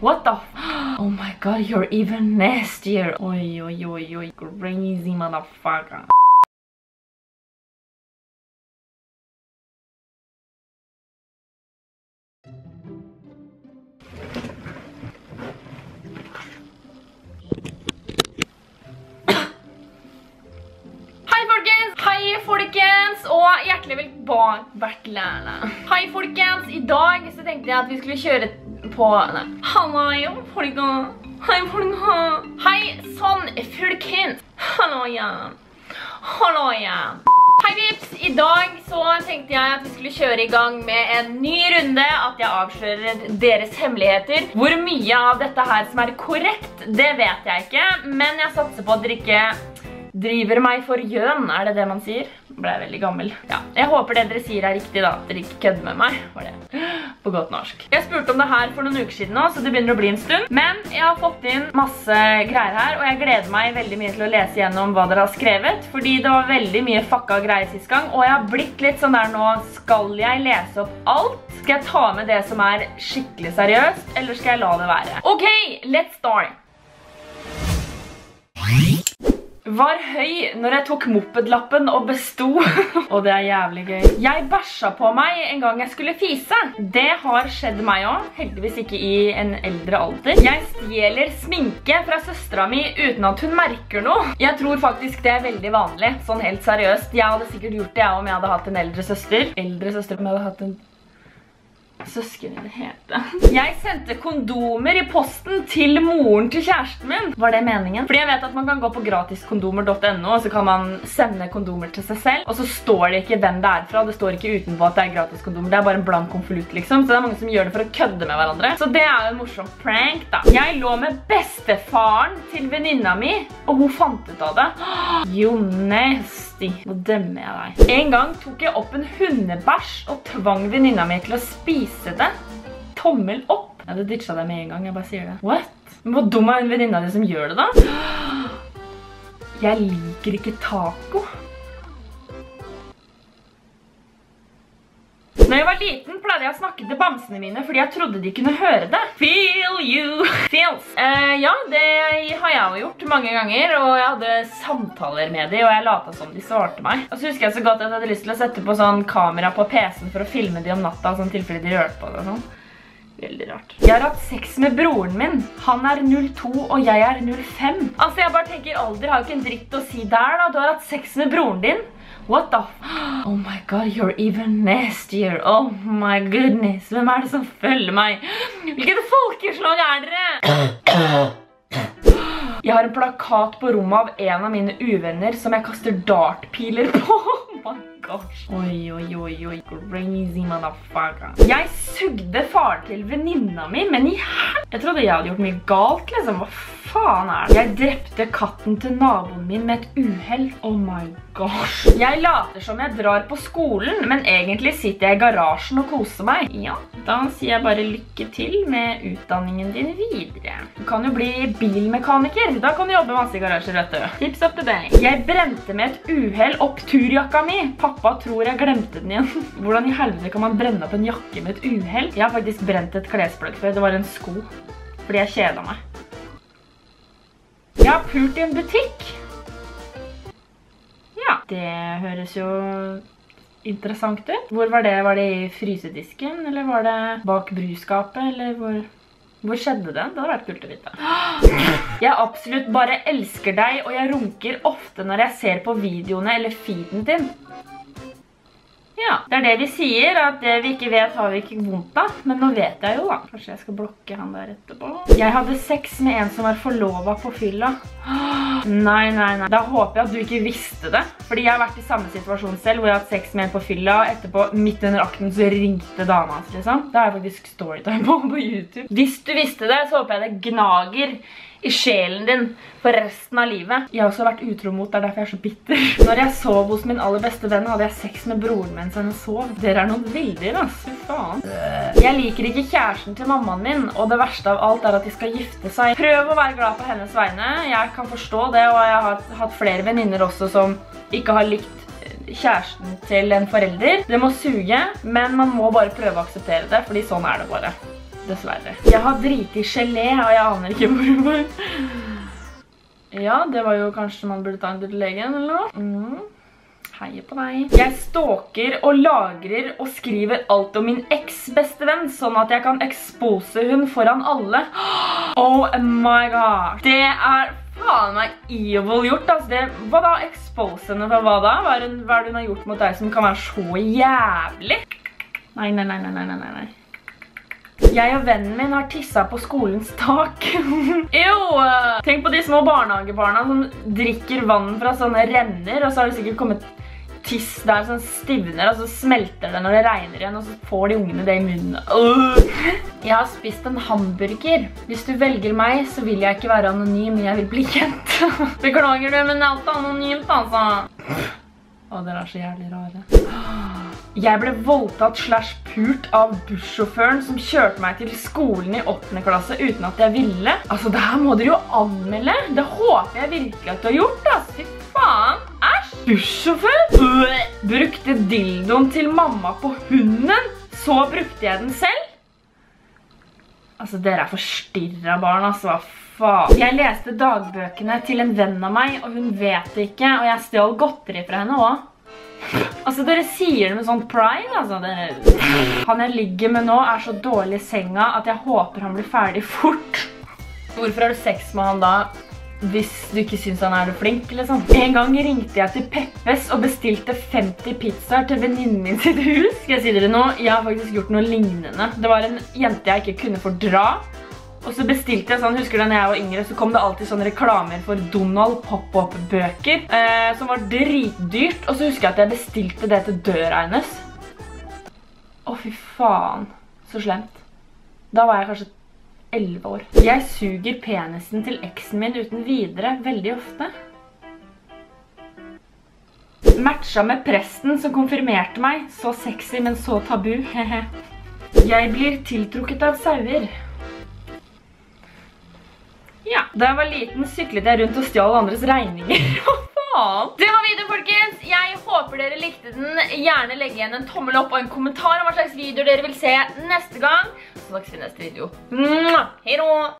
What the f— oh my god, you're even nastier. Oi, oi, oi, oi, crazy motherfucker. Og hjertelig velkommen. Hei folkens, i dag så tenkte jeg at vi skulle kjøre på Halloja, folkens. Hei folkens. Hei, sånn folkens. Halloja. Halloja. Hei vips, i dag så tenkte jeg at vi skulle kjøre i gang med en ny runde. At jeg avslører deres hemmeligheter. Hvor mye av dette her som er korrekt, det vet jeg ikke. Men jeg satser på å drikke... driver meg for gjøn, er det det man sier? Ble veldig gammel. Ja, jeg håper det dere sier er riktig da, at dere ikke kødder med meg, var det. På godt norsk. Jeg spurte om det her for noen uker siden nå, så det begynner å bli en stund. Men jeg har fått inn masse greier her, og jeg gleder meg veldig mye til å lese gjennom hva dere har skrevet, fordi det var veldig mye fucka greier sist gang, og jeg har blitt litt sånn der nå, skal jeg lese opp alt? Skal jeg ta med det som er skikkelig seriøst, eller skal jeg la det være? Ok, let's start! Var høy når jeg tok mopedlappen og bestod. Og det er jævlig gøy. Jeg bæsja på meg en gang jeg skulle fise. Det har skjedd meg også, heldigvis ikke i en eldre alder. Jeg stjeler sminke fra søstra mi uten at hun merker noe. Jeg tror faktisk det er veldig vanlig, sånn helt seriøst. Jeg hadde sikkert gjort det om jeg hadde hatt en eldre søster. Eldre søster om jeg hadde hatt en... søsken i det hele. Jeg sendte kondomer i posten til moren til kjæresten min. Var det meningen? Fordi jeg vet at man kan gå på gratiskondomer.no, og så kan man sende kondomer til seg selv, og så står det ikke hvem det er fra. Det står ikke utenpå at det er gratiskondomer. Det er bare en blank konvolutt liksom. Så det er mange som gjør det for å kødde med hverandre. Så det er jo en morsom prank da. Jeg lå med bestefaren til venninna mi, og hun fant ut av det. Jo, nasty. Nå dømmer jeg deg. En gang tok jeg opp en hundebæsj og tvang venninna mi til å spise det. Tommel opp. Ja, det ditcha deg med en gang, jeg bare sier det. What? Men hvor dum er en venninne av de som gjør det da? Jeg liker ikke taco. Når jeg var liten pleide jeg å snakke til bamsene mine fordi jeg trodde de kunne høre det. Feel you feels. Ja, det har jeg jo gjort mange ganger, og jeg hadde samtaler med dem, og jeg lata som de svarte meg. Og så husker jeg så godt at jeg hadde lyst til å sette på sånn kamera på PC-en for å filme dem om natta, sånn tilfelle de rørte på det og sånn. Veldig rart. Jeg har hatt sex med broren min. Han er 02, og jeg er 05. Altså, jeg bare tenker, alder har jo ikke en dritt å si der da. Du har hatt sex med broren din. What the f... oh my god, you're even nastier. Oh my goodness. Hvem er det som følger meg? Hvilket folkeslag er dere? Jeg har en plakat på rommet av en av mine uvenner som jeg kaster dartpiler på. Oh my gosh. Oi, oi, oi, oi, crazy motherfucker. Jeg sugde far til venninna mi, men jeg trodde jeg hadde gjort mye galt, liksom. Hva faen er det? Jeg drepte katten til naboen min med et uhell. Oh my gosh. Jeg later som jeg drar på skolen, men egentlig sitter jeg i garasjen og koser meg. Ja, da sier jeg bare lykke til med utdanningen din videre. Du kan jo bli bilmekaniker. Da kan du jobbe masse i garasjer, vet du. Tips up til deg. Jeg brente med et uhell opp turjakka mi. Pappa tror jeg glemte den igjen. Hvordan i helvete kan man brenne opp en jakke med et uhell? Jeg har faktisk brent et klesplagg før. Det var en sko. Fordi jeg kjeda meg. Jeg har pult i en butikk. Ja, det høres jo interessant ut. Hvor var det? Var det i frysedisken? Eller var det bak bruskapet? Eller hvor... hvor skjedde den? Det hadde vært kult å vite. Jeg absolutt bare elsker deg, og jeg runker ofte når jeg ser på videoene eller feeden din. Ja, det er det vi sier, at det vi ikke vet har vi ikke vondt av. Men nå vet jeg jo da. Kanskje jeg skal blokke han der etterpå. Jeg hadde sex med en som var forlovet på fylla. Nei, nei, nei. Da håper jeg at du ikke visste det. Fordi jeg har vært i samme situasjon selv, hvor jeg har hatt sex med en på fylla. Etterpå, midt under akten, så ringte dama hans, liksom. Da er jeg faktisk storytime på YouTube. Hvis du visste det, så håper jeg det gnager i sjelen din for resten av livet. Jeg har også vært utro mot, det er derfor jeg er så bitter. Når jeg sov hos min aller beste venn, hadde jeg sex med broren mens han sov. Dere er noen vilder, altså, faen. Jeg liker ikke kjæresten til mammaen min, og det verste av alt er at de skal gifte seg. Prøv å være glad på hennes vegne. Jeg kan forstå det, og jeg har hatt flere venninner også som ikke har likt kjæresten til en forelder. Det må suge, men man må bare prøve å akseptere det, fordi sånn er det bare. dessverre. Jeg har driti gelé, og jeg aner ikke hvorfor. Ja, det var jo kanskje man burde ta en tur til legen eller noe. Heie på deg. Jeg stalker og lagrer og skriver alt om min eks-bestevenn, sånn at jeg kan expose hun foran alle. Oh my god. Det er faen meg evil gjort, altså. Hva da? Expose henne for hva da? Hva er det hun har gjort mot deg som kan være så jævlig? Nei, nei, nei, nei, nei, nei, nei. Jeg og vennen min har tisset på skolens tak. Ew! Tenk på de små barnehagebarna som drikker vann fra sånne renner, og så har det sikkert kommet tiss der som stivner, og så smelter det når det regner igjen, og så får de ungene det i munnen. Jeg har spist en hamburger. Hvis du velger meg, så vil jeg ikke være anonym, men jeg vil bli kjent. Beklager du, men alt er anonymt, altså. Å, dere er så jævlig rare. Jeg ble voldtatt /pult av bussjåføren som kjørte meg til skolen i 8. klasse uten at jeg ville. Altså, det her må dere jo anmelde. Det håper jeg virkelig at du har gjort, ass. Fy faen. Æsj. Bussjåføren? Brukte dildoen til mamma på hunden, så brukte jeg den selv. Altså, dere er forstyrret barn, altså. Hva faen? Jeg leste dagbøkene til en venn av meg, og hun vet det ikke, og jeg stjal godteri fra henne også. Altså, dere sier det med sånn pride, altså. Han jeg ligger med nå er så dårlig i senga at jeg håper han blir ferdig fort. Hvorfor har du sex med han da, hvis du ikke synes han er noe flink, liksom? En gang ringte jeg til Peppes og bestilte 50 pizzaer til venninnen min sitt hus. Skal jeg si dere nå? Jeg har faktisk gjort noe lignende. Det var en jente jeg ikke kunne fordra. Og så bestilte jeg sånn, husker du da jeg var yngre, så kom det alltid sånne reklamer for Donald pop-up-bøker, som var dritdyrt, og så husker jeg at jeg bestilte det til døra hennes. Å, fy faen, så slemt. Da var jeg kanskje 11 år. Jeg suger penisen til eksen min uten videre, veldig ofte. Matcha med presten som konfirmerte meg, så sexy, men så tabu. Jeg blir tiltrukket av sauer. Ja, da jeg var liten syklet jeg rundt og stjal andres regninger. Hva faen? Det var video, folkens. Jeg håper dere likte den. Gjerne legge igjen en tommel opp og en kommentar om hva slags video dere vil se neste gang. Så snakkes vi i neste video. Hei då!